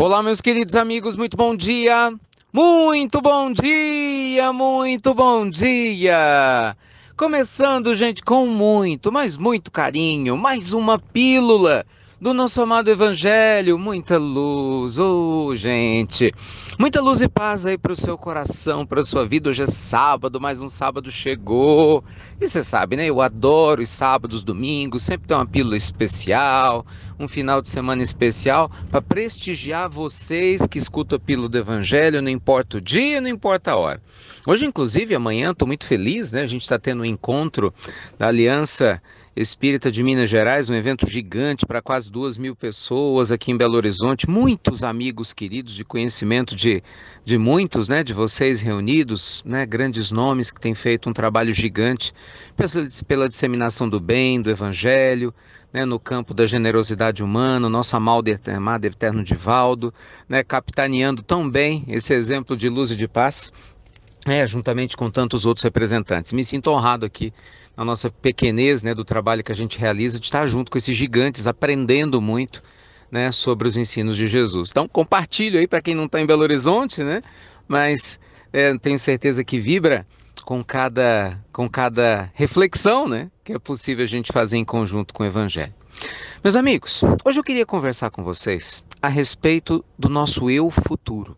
Olá, meus queridos amigos, muito bom dia! Muito bom dia! Muito bom dia! Começando, gente, com muito, mas muito carinho, mais uma pílula do nosso amado Evangelho. Muita luz, ô, gente! Muita luz e paz aí para o seu coração, para a sua vida. Hoje é sábado, mais um sábado chegou. E você sabe, né? Eu adoro os sábados, domingos, sempre tem uma pílula especial, um final de semana especial para prestigiar vocês que escutam a pílula do Evangelho, não importa o dia, não importa a hora. Hoje, inclusive, amanhã, estou muito feliz, né? A gente está tendo um encontro da Aliança Espírita de Minas Gerais, um evento gigante para quase 2.000 pessoas aqui em Belo Horizonte, muitos amigos queridos de conhecimento de muitos, né, de vocês reunidos, né, grandes nomes que têm feito um trabalho gigante pela disseminação do bem, do Evangelho, né, no campo da generosidade humana, o nosso amado eterno Divaldo, né, capitaneando tão bem esse exemplo de luz e de paz, né, juntamente com tantos outros representantes. Me sinto honrado aqui na nossa pequenez, né, do trabalho que a gente realiza, de estar junto com esses gigantes, aprendendo muito, né, sobre os ensinos de Jesus. Então compartilho aí para quem não está em Belo Horizonte, né, mas tenho certeza que vibra com cada reflexão, né, que é possível a gente fazer em conjunto com o Evangelho. Meus amigos, hoje eu queria conversar com vocês a respeito do nosso eu futuro,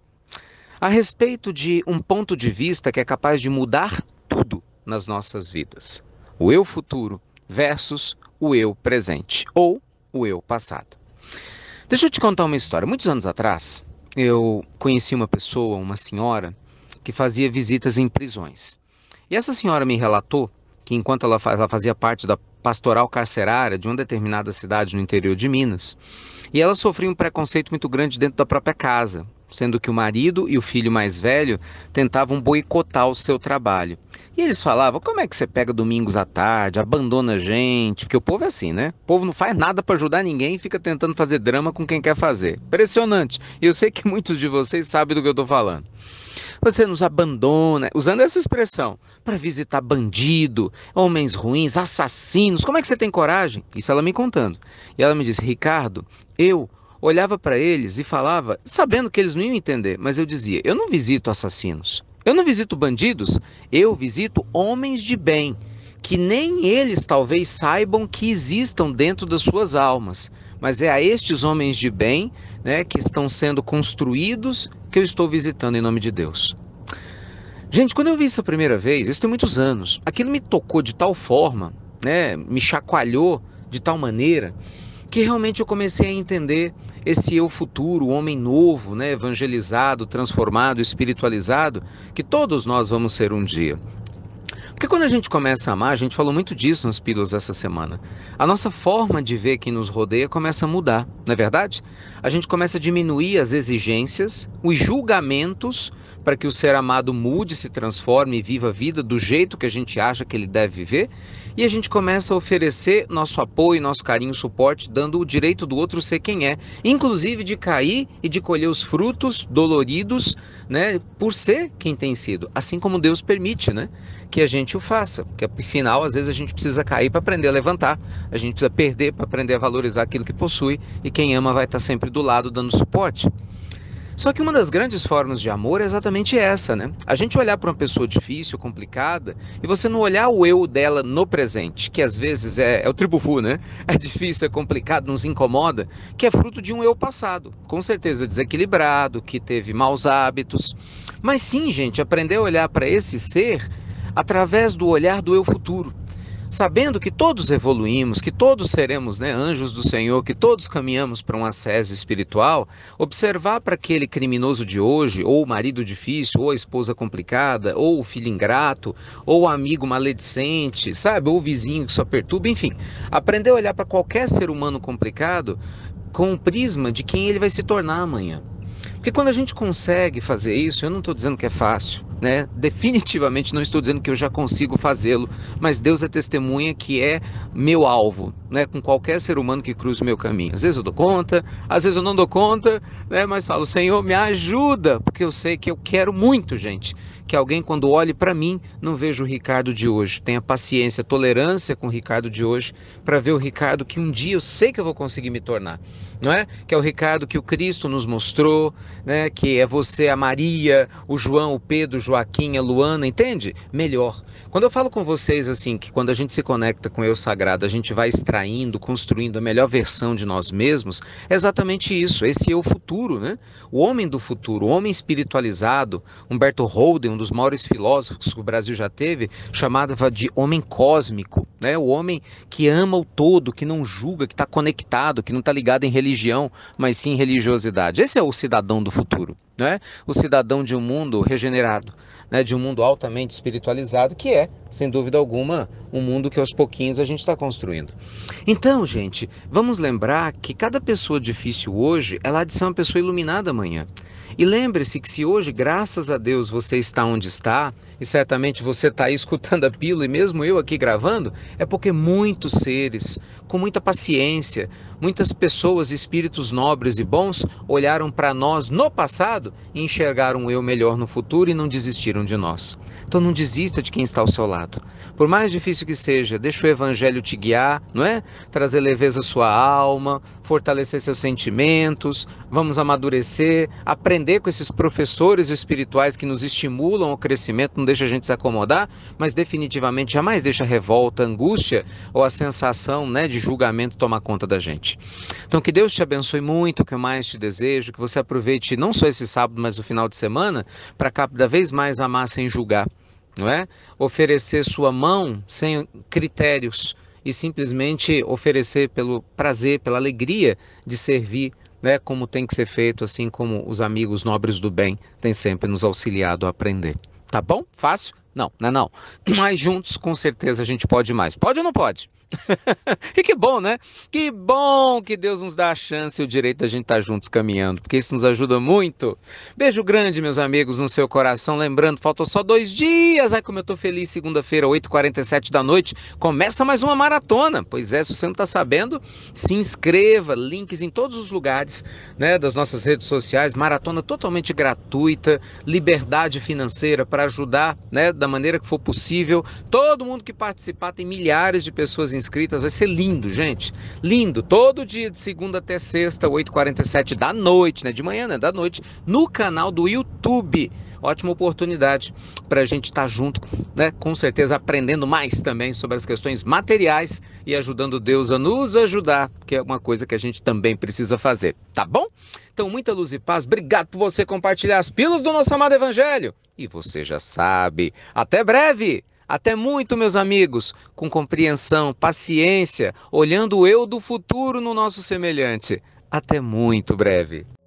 a respeito de um ponto de vista que é capaz de mudar tudo nas nossas vidas. O eu futuro versus o eu presente ou o eu passado. Deixa eu te contar uma história. Muitos anos atrás, eu conheci uma pessoa, uma senhora, que fazia visitas em prisões. E essa senhora me relatou que enquanto ela fazia parte da pastoral carcerária de uma determinada cidade no interior de Minas, e ela sofria um preconceito muito grande dentro da própria casa, sendo que o marido e o filho mais velho tentavam boicotar o seu trabalho. E eles falavam, como é que você pega domingos à tarde, abandona a gente? Porque o povo é assim, né? O povo não faz nada para ajudar ninguém e fica tentando fazer drama com quem quer fazer. Impressionante. E eu sei que muitos de vocês sabem do que eu estou falando. Você nos abandona, usando essa expressão, para visitar bandido, homens ruins, assassinos. Como é que você tem coragem? Isso ela me contando. E ela me disse, Ricardo, eu olhava para eles e falava, sabendo que eles não iam entender, mas eu dizia, eu não visito assassinos, eu não visito bandidos, eu visito homens de bem, que nem eles talvez saibam que existam dentro das suas almas, mas é a estes homens de bem, né, que estão sendo construídos, que eu estou visitando em nome de Deus. Gente, quando eu vi isso a primeira vez, isso tem muitos anos, aquilo me tocou de tal forma, né, me chacoalhou de tal maneira, que realmente eu comecei a entender esse eu futuro, o homem novo, né, evangelizado, transformado, espiritualizado, que todos nós vamos ser um dia. Porque quando a gente começa a amar, a gente falou muito disso nas pílulas dessa semana, a nossa forma de ver quem nos rodeia começa a mudar, não é verdade? A gente começa a diminuir as exigências, os julgamentos, para que o ser amado mude, se transforme e viva a vida do jeito que a gente acha que ele deve viver, e a gente começa a oferecer nosso apoio, nosso carinho, suporte, dando o direito do outro ser quem é, inclusive de cair e de colher os frutos doloridos, né, por ser quem tem sido, assim como Deus permite, né, que a gente o faça, porque afinal, às vezes a gente precisa cair para aprender a levantar, a gente precisa perder para aprender a valorizar aquilo que possui, e quem ama vai estar sempre do lado dando suporte. Só que uma das grandes formas de amor é exatamente essa, né? A gente olhar para uma pessoa difícil, complicada, e você não olhar o eu dela no presente, que às vezes é o tribufu, né? É difícil, é complicado, nos incomoda, que é fruto de um eu passado, com certeza desequilibrado, que teve maus hábitos. Mas sim, gente, aprender a olhar para esse ser através do olhar do eu futuro, sabendo que todos evoluímos, que todos seremos, né, anjos do Senhor, que todos caminhamos para um ascese espiritual, observar para aquele criminoso de hoje, ou o marido difícil, ou a esposa complicada, ou o filho ingrato, ou o amigo maledicente, sabe, ou o vizinho que só perturba, enfim, aprender a olhar para qualquer ser humano complicado com o prisma de quem ele vai se tornar amanhã. Porque quando a gente consegue fazer isso, eu não estou dizendo que é fácil, né? Definitivamente não estou dizendo que eu já consigo fazê-lo, mas Deus é testemunha que é meu alvo, né? Com qualquer ser humano que cruza o meu caminho. Às vezes eu dou conta, às vezes eu não dou conta, né? Mas falo, Senhor, me ajuda, porque eu sei que eu quero muito, gente, que alguém quando olhe para mim, não veja o Ricardo de hoje, tenha paciência, tolerância com o Ricardo de hoje, para ver o Ricardo que um dia eu sei que eu vou conseguir me tornar, não é? Que é o Ricardo que o Cristo nos mostrou, né? Que é você, a Maria, o João, o Pedro, o Joaquim, a Luana, entende? Melhor. Quando eu falo com vocês assim, que quando a gente se conecta com o Eu Sagrado, a gente vai extraindo, construindo a melhor versão de nós mesmos, é exatamente isso, esse eu futuro, né? O homem do futuro, o homem espiritualizado, Humberto Holden, um dos maiores filósofos que o Brasil já teve, chamava de homem cósmico, né? O homem que ama o todo, que não julga, que está conectado, que não está ligado em religião, mas sim em religiosidade. Esse é o cidadão do futuro, né? O cidadão de um mundo regenerado, né? De um mundo altamente espiritualizado, que é, sem dúvida alguma, um mundo que aos pouquinhos a gente está construindo. Então, gente, vamos lembrar que cada pessoa difícil hoje, ela há de ser uma pessoa iluminada amanhã. E lembre-se que se hoje, graças a Deus, você está onde está, e certamente você está aí escutando a pílula, e mesmo eu aqui gravando, é porque muitos seres, com muita paciência, muitas pessoas, espíritos nobres e bons, olharam para nós no passado e enxergaram um eu melhor no futuro e não desistiram de nós. Então não desista de quem está ao seu lado. Por mais difícil que seja, deixa o Evangelho te guiar, não é? Trazer leveza à sua alma, fortalecer seus sentimentos, vamos amadurecer, aprender com esses professores espirituais que nos estimulam ao crescimento, não deixa a gente se acomodar, mas definitivamente jamais deixa a revolta, a angústia ou a sensação, né, de julgamento tomar conta da gente. Então que Deus te abençoe muito, que eu mais te desejo, que você aproveite não só esse sábado, mas o final de semana, para cada vez mais amar sem julgar, não é? Oferecer sua mão sem critérios e simplesmente oferecer pelo prazer, pela alegria de servir, né, como tem que ser feito, assim como os amigos nobres do bem têm sempre nos auxiliado a aprender. Tá bom? Fácil? Não, não é não. Mas juntos, com certeza, a gente pode mais. Pode ou não pode? E que bom, né? Que bom que Deus nos dá a chance e o direito da gente estar juntos caminhando, porque isso nos ajuda muito. Beijo grande, meus amigos, no seu coração. Lembrando, faltam só 2 dias. Ai, como eu tô feliz. Segunda-feira, 8h47 da noite, começa mais uma maratona. Pois é, se você não tá sabendo, se inscreva. Links em todos os lugares, né, das nossas redes sociais. Maratona totalmente gratuita, liberdade financeira para ajudar, né, da maneira que for possível. Todo mundo que participar, tem milhares de pessoas inscritas, vai ser lindo, gente, lindo, todo dia de segunda até sexta, 8h47 da noite, né, de manhã, né, da noite, no canal do YouTube. Ótima oportunidade para a gente estar junto, né, com certeza aprendendo mais também sobre as questões materiais e ajudando Deus a nos ajudar, que é uma coisa que a gente também precisa fazer, tá bom? Então, muita luz e paz, obrigado por você compartilhar as pílulas do nosso amado Evangelho, e você já sabe, até breve! Até muito, meus amigos, com compreensão, paciência, olhando o eu do futuro no nosso semelhante. Até muito breve.